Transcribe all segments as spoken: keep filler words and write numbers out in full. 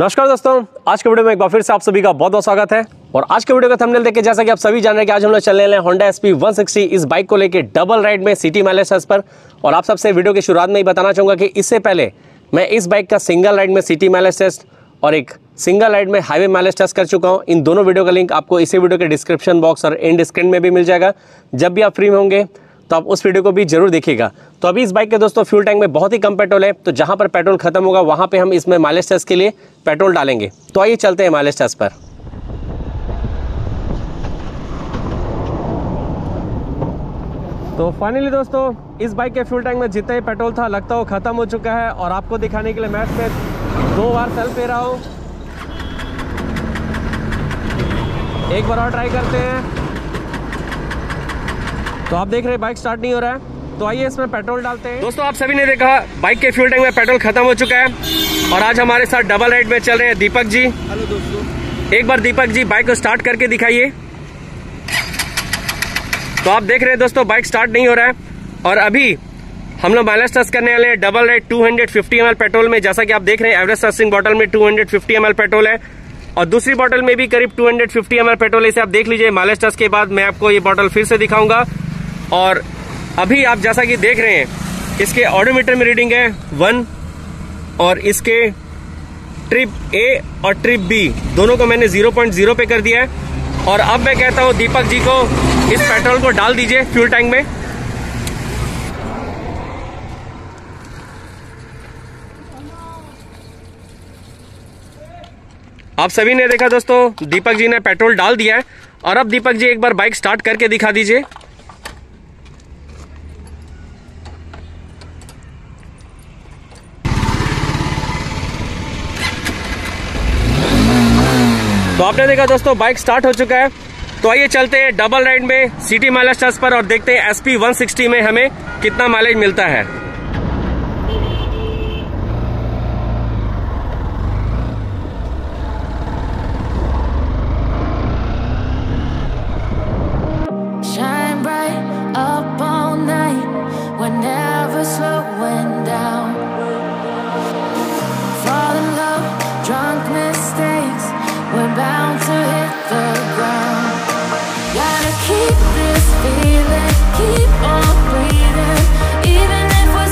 नमस्कार दोस्तों, आज के वीडियो में एक बार फिर से आप सभी का बहुत बहुत स्वागत है। और आज के वीडियो का थंबनेल देख के जैसा कि आप सभी जान रहे हैं कि आज हम लोग चलने वाले हैं होंडा एसपी वन सिक्सटी इस बाइक को लेके डबल राइड में सिटी माइलेज पर। और आप सबसे वीडियो की शुरुआत में ही बताना चाहूँगा कि इससे पहले मैं इस बाइक का सिंगल राइड में सिटी माइलेज टेस्ट और एक सिंगल राइड में हाईवे माइलेज टेस्ट कर चुका हूँ। इन दोनों वीडियो का लिंक आपको इसी वीडियो के डिस्क्रिप्शन बॉक्स और एंड स्क्रीन में भी मिल जाएगा। जब भी आप फ्री में होंगे तो आप उस वीडियो को भी जरूर देखिएगा। तो अभी इस बाइक के दोस्तों फ्यूल टैंक में बहुत ही कम पेट्रोल है, तो जहाँ पर पेट्रोल खत्म होगा वहाँ पे हम इसमें माइलेज टेस्ट के लिए पेट्रोल डालेंगे। तो आइए चलते हैं माइलेज टेस्ट पर। तो फाइनली दोस्तों इस बाइक के फ्यूल टैंक में जितना ही पेट्रोल था लगता हो खत्म हो चुका है। और आपको दिखाने के लिए मैं इसमें दो बार सेल्फ ले रहा हूँ, एक बार और ट्राई करते हैं। तो आप देख रहे हैं बाइक स्टार्ट नहीं हो रहा है, तो आइए इसमें पेट्रोल डालते हैं। दोस्तों आप सभी ने देखा बाइक के फ्यूल टैंक में पेट्रोल खत्म हो चुका है। और आज हमारे साथ डबल राइड में चल रहे हैं दीपक जी। हेलो दोस्तों, एक बार दीपक जी बाइक को स्टार्ट करके दिखाइए। तो आप देख रहे हैं दोस्तों बाइक स्टार्ट नहीं हो रहा है। और अभी हम लोग माइलेज टेस्ट करने वाले हैं double ride two hundred fifty M L petrol में। जैसा कि आप देख रहे हैं एवरेज सर्सिंग बॉटल में two hundred fifty M L petrol है और दूसरी बॉटल में भी करीब two hundred fifty M L petrol. इसे आप देख लीजिए, माइलेज टेस्ट के बाद मैं आपको ये बॉटल फिर से दिखाऊंगा। और अभी आप जैसा कि देख रहे हैं इसके ऑडोमीटर में रीडिंग है वन, और इसके ट्रिप ए और ट्रिप बी दोनों को मैंने ज़ीरो पॉइंट ज़ीरो पे कर दिया है। और अब मैं कहता हूं दीपक जी को इस पेट्रोल को डाल दीजिए फ्यूल टैंक में। आप सभी ने देखा दोस्तों दीपक जी ने पेट्रोल डाल दिया है। और अब दीपक जी एक बार बाइक स्टार्ट करके दिखा दीजिए। तो आपने देखा दोस्तों बाइक स्टार्ट हो चुका है। तो आइए चलते हैं डबल राइड में सिटी माइलेज टेस्ट पर और देखते हैं एसपी वन सिक्सटी में हमें कितना माइलेज मिलता है। Keep this feeling, keep on breathing, even if we're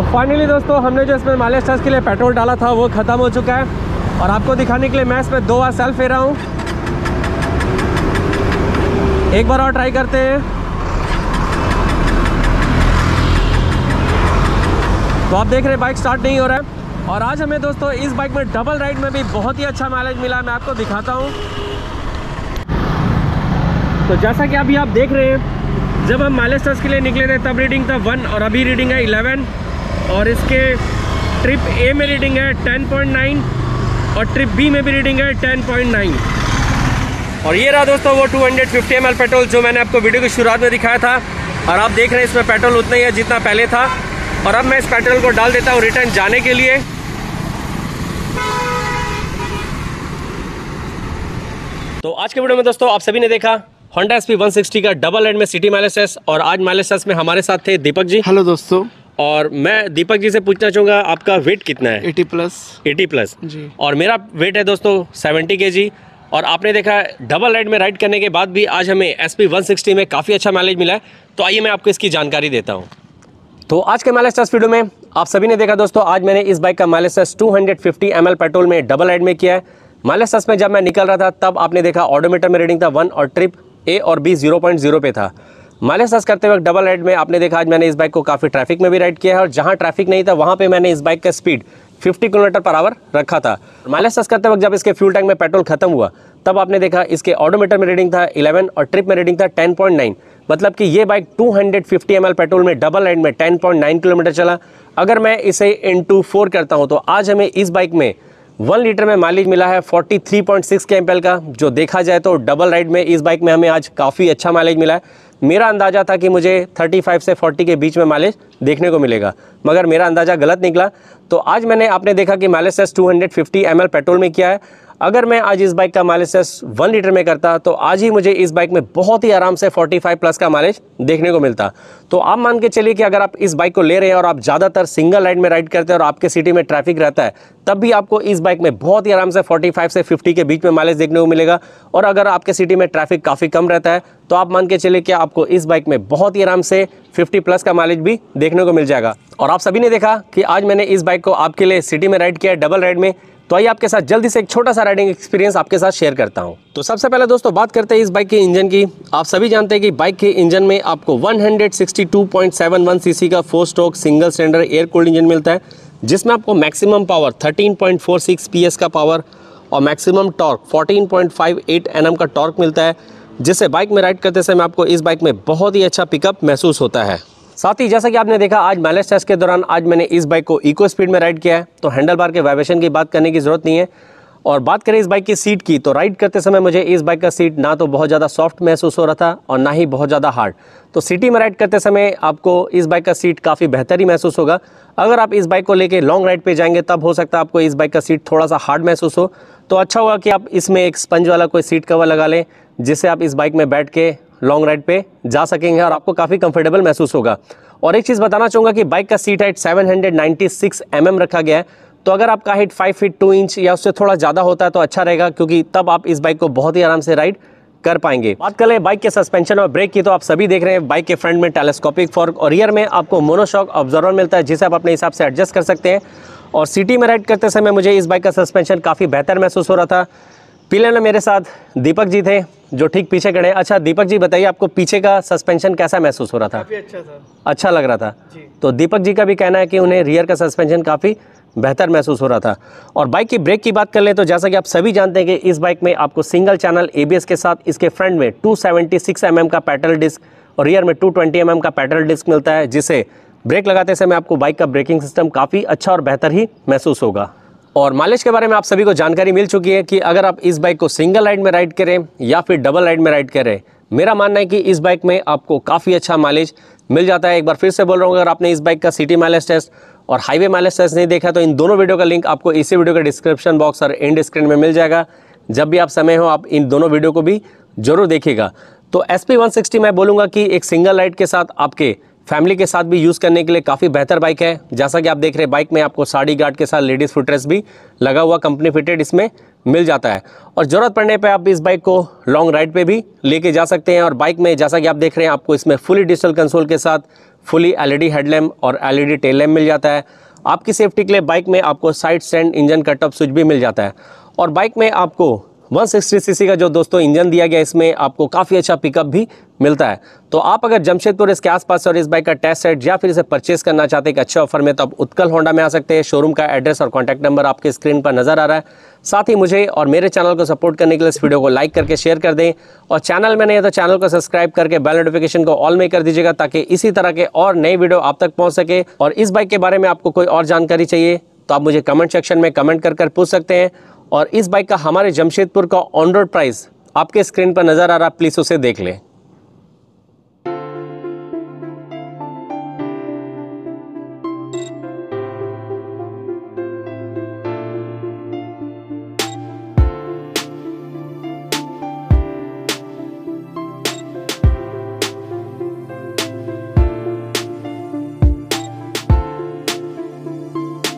तो फाइनली दोस्तों हमने जो इसमें माइलेज टेस्ट के लिए पेट्रोल डाला था वो ख़त्म हो चुका है और आपको दिखाने के लिए मैं इसमें दो बार सेल्फ ले रहा हूँ। एक बार और ट्राई करते हैं। तो आप देख रहे हैं बाइक स्टार्ट नहीं हो रहा है। और आज हमें दोस्तों इस बाइक में डबल राइड में भी बहुत ही अच्छा माइलेज मिला, मैं आपको दिखाता हूँ। तो जैसा कि अभी आप देख रहे हैं, जब हम माइलेज टेस्ट के लिए निकले थे तब रीडिंग था वन और अभी रीडिंग है इलेवन और इसके ट्रिप ए में रीडिंग है टेन पॉइंट नाइन और ट्रिप बी में भी रीडिंग है टेन पॉइंट नाइन। और ये रहा दोस्तों वो two hundred fifty M L petrol जो मैंने आपको वीडियो की शुरुआत में दिखाया था। और आप देख रहे हैं इसमें पेट्रोल उतना ही है जितना पहले था। और अब मैं इस पेट्रोल को डाल देता हूँ रिटर्न जाने के लिए। तो आज के वीडियो में दोस्तों आप सभी ने देखा Honda S P one sixty का डबल राइड में सिटी माइलेज टेस्ट। और आज माइलेज टेस्ट में हमारे साथ थे दीपक जी। हेलो दोस्तों। और मैं दीपक जी से पूछना चाहूँगा आपका वेट कितना है? अस्सी प्लस अस्सी प्लस जी। और मेरा वेट है दोस्तों सत्तर केजी। और आपने देखा डबल राइड में राइड करने के बाद भी आज हमें S P वन सिक्सटी में काफ़ी अच्छा माइलेज मिला है। तो आइए मैं आपको इसकी जानकारी देता हूँ। तो आज के माइलेज टेस्ट वीडियो में आप सभी ने देखा दोस्तों आज मैंने इस बाइक का mileage test two hundred fifty M L petrol में डबल राइड में किया है। माइलेज टेस्ट में जब मैं निकल रहा था तब आपने देखा ऑडोमीटर में रीडिंग था वन और ट्रिप ए और बी ज़ीरो पॉइंट ज़ीरो पे था। माइलेज टेस्ट करते वक्त डबल राइड में आपने देखा आज मैंने इस बाइक को काफ़ी ट्रैफिक में भी राइड किया है। और जहाँ ट्रैफिक नहीं था वहाँ पर मैंने इस बाइक का speed fifty kilometre per hour रखा था। माइलेज टेस्ट करते वक्त जब इसके फ्यूल टैंक में पेट्रोल खत्म हुआ तब आपने देखा इसके ऑडोमीटर में रीडिंग था इलेवन और ट्रिप में रीडिंग था टेन पॉइंट नाइन। मतलब कि ये bike two hundred fifty M L petrol में डबल राइड में टेन पॉइंट नाइन किलोमीटर चला। अगर मैं इसे इंटू फोर करता हूँ तो आज हमें इस बाइक में वन लीटर में माइलेज मिला है forty three point six K M P L का। जो देखा जाए तो डबल राइड में इस बाइक में हमें आज काफ़ी अच्छा माइलेज मिला है। मेरा अंदाज़ा था कि मुझे थर्टी फाइव से फोर्टी के बीच में माइलेज देखने को मिलेगा, मगर मेरा अंदाज़ा गलत निकला। तो आज मैंने आपने देखा कि mileage test two hundred fifty M L petrol में किया है। अगर मैं आज इस बाइक का माइलेज टेस्ट वन लीटर में करता तो आज ही मुझे इस बाइक में बहुत ही आराम से फोर्टी फाइव प्लस का माइलेज देखने को मिलता। तो आप मान के चलिए कि अगर आप इस बाइक को ले रहे हैं और आप ज़्यादातर सिंगल राइड में राइड करते हैं और आपके सिटी में ट्रैफिक रहता है, तब भी आपको इस बाइक में बहुत ही आराम से फोर्टी फाइव से फिफ्टी के बीच में माइलेज देखने को मिलेगा। और अगर आपके सिटी में ट्रैफिक काफ़ी कम रहता है तो आप मान के चलिए कि आपको इस बाइक में बहुत ही आराम से फिफ्टी प्लस का माइलेज भी देखने को मिल जाएगा। और आप सभी ने देखा कि आज मैंने इस बाइक को आपके लिए सिटी में राइड किया है डबल राइड में। तो आइए आपके साथ जल्दी से एक छोटा सा राइडिंग एक्सपीरियंस आपके साथ शेयर करता हूं। तो सबसे पहले दोस्तों बात करते हैं इस बाइक के इंजन की। आप सभी जानते हैं कि बाइक के इंजन में आपको one sixty two point seven one CC का four stroke single cylinder air cooled engine मिलता है, जिसमें आपको maximum power thirteen point four six P S का पावर और maximum torque fourteen point five eight N M का torque मिलता है, जिससे बाइक में राइड करते समय आपको इस बाइक में बहुत ही अच्छा पिकअप महसूस होता है। साथ ही जैसा कि आपने देखा आज माइलेज टेस्ट के दौरान आज मैंने इस बाइक को इको स्पीड में राइड किया है, तो हैंडल बार के वाइब्रेशन की बात करने की ज़रूरत नहीं है। और बात करें इस बाइक की सीट की, तो राइड करते समय मुझे इस बाइक का सीट ना तो बहुत ज़्यादा सॉफ्ट महसूस हो रहा था और ना ही बहुत ज़्यादा हार्ड। तो सिटी में राइड करते समय आपको इस बाइक का सीट काफ़ी बेहतर ही महसूस होगा। अगर आप इस बाइक को लेकर लॉन्ग राइड पर जाएंगे तब हो सकता है आपको इस बाइक का सीट थोड़ा सा हार्ड महसूस हो। तो अच्छा होगा कि आप इसमें एक स्पंज वाला कोई सीट कवर लगा लें, जिससे आप इस बाइक में बैठ के लॉन्ग राइड पे जा सकेंगे और आपको काफ़ी कंफर्टेबल महसूस होगा। और एक चीज़ बताना चाहूँगा कि बाइक का seat height seven ninety six M M रखा गया है। तो अगर आपका height five feet two inch या उससे थोड़ा ज़्यादा होता है तो अच्छा रहेगा, क्योंकि तब आप इस बाइक को बहुत ही आराम से राइड कर पाएंगे। बात कर लें बाइक के सस्पेंशन और ब्रेक की, तो आप सभी देख रहे हैं बाइक के फ्रंट में टेलेस्कोपिक फोर्क और रियर में आपको मोनोशॉक ऑब्जर्वर मिलता है, जिसे आप अपने हिसाब से एडजस्ट कर सकते हैं। और सिटी में राइड करते समय मुझे इस बाइक का सस्पेंशन काफ़ी बेहतर महसूस हो रहा था। पिलर में मेरे साथ दीपक जी थे जो ठीक पीछे खड़े। अच्छा दीपक जी बताइए आपको पीछे का सस्पेंशन कैसा महसूस हो रहा था? काफ़ी अच्छा था, अच्छा लग रहा था जी। तो दीपक जी का भी कहना है कि उन्हें रियर का सस्पेंशन काफ़ी बेहतर महसूस हो रहा था। और बाइक की ब्रेक की बात कर ले, तो जैसा कि आप सभी जानते हैं कि इस बाइक में आपको single channel A B S के साथ इसके फ्रंट में two seventy six M M का पेट्रोल डिस्क और रियर में टू ट्वेंटी एम एम का पेट्रोल डिस्क मिलता है, जिससे ब्रेक लगाते समय आपको बाइक का ब्रेकिंग सिस्टम काफ़ी अच्छा और बेहतर ही महसूस होगा। और माइलेज के बारे में आप सभी को जानकारी मिल चुकी है कि अगर आप इस बाइक को सिंगल राइड में राइड करें या फिर डबल राइड में राइड करें, मेरा मानना है कि इस बाइक में आपको काफ़ी अच्छा माइलेज मिल जाता है। एक बार फिर से बोल रहा हूँ, अगर आपने इस बाइक का सिटी माइलेज टेस्ट और हाईवे माइलेज टेस्ट नहीं देखा तो इन दोनों वीडियो का लिंक आपको इसी वीडियो के डिस्क्रिप्शन बॉक्स और एंड स्क्रीन में मिल जाएगा। जब भी आप समय हो आप इन दोनों वीडियो को भी जरूर देखिएगा। तो एसपी वन सिक्सटी मैं बोलूँगा कि एक सिंगल राइड के साथ आपके फैमिली के साथ भी यूज़ करने के लिए काफ़ी बेहतर बाइक है। जैसा कि आप देख रहे हैं बाइक में आपको साड़ी गार्ड के साथ लेडीज़ फुटरेस्ट भी लगा हुआ कंपनी फिटेड इसमें मिल जाता है। और ज़रूरत पड़ने पे आप इस बाइक को लॉन्ग राइड पे भी लेके जा सकते हैं। और बाइक में जैसा कि आप देख रहे हैं आपको इसमें फुली डिजिटल कंसोल के साथ फुली एलईडी हेडलैम्प और एलईडी टेल लैम्प मिल जाता है। आपकी सेफ्टी के लिए बाइक में आपको side stand engine cut off switch भी मिल जाता है। और बाइक में आपको एक सौ साठ सीसी का जो दोस्तों इंजन दिया गया, इसमें आपको काफ़ी अच्छा पिकअप भी मिलता है। तो आप अगर जमशेदपुर इसके आसपास और इस बाइक का टेस्ट राइड या फिर इसे परचेस करना चाहते हैं एक अच्छे ऑफर में, तो आप उत्कल होंडा में आ सकते हैं। शोरूम का एड्रेस और कॉन्टैक्ट नंबर आपके स्क्रीन पर नजर आ रहा है। साथ ही मुझे और मेरे चैनल को सपोर्ट करने के लिए इस वीडियो को लाइक करके शेयर कर दें, और चैनल में नहीं है तो चैनल को सब्सक्राइब करके बेल नोटिफिकेशन को ऑल में कर दीजिएगा, ताकि इसी तरह के और नए वीडियो आप तक पहुँच सके। और इस बाइक के बारे में आपको कोई और जानकारी चाहिए तो आप मुझे कमेंट सेक्शन में कमेंट कर कर पूछ सकते हैं। और इस बाइक का हमारे जमशेदपुर का ऑन रोड प्राइस आपके स्क्रीन पर नज़र आ रहा, प्लीज़ उसे देख लें।